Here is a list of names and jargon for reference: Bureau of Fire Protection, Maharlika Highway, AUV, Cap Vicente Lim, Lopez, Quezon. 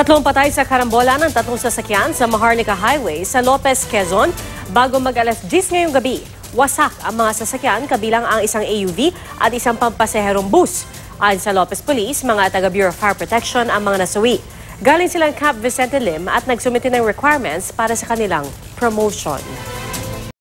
Tatlong patay sa karambola ng tatlong sasakyan sa Maharlika Highway sa Lopez, Quezon. Bago mag-10 ngayong gabi, wasak ang mga sasakyan kabilang ang isang AUV at isang pampaseherong bus. Ayon sa Lopez Police, mga taga Bureau of Fire Protection ang mga nasuwi. Galing silang Cap Vicente Lim at nagsumite ng requirements para sa kanilang promotion.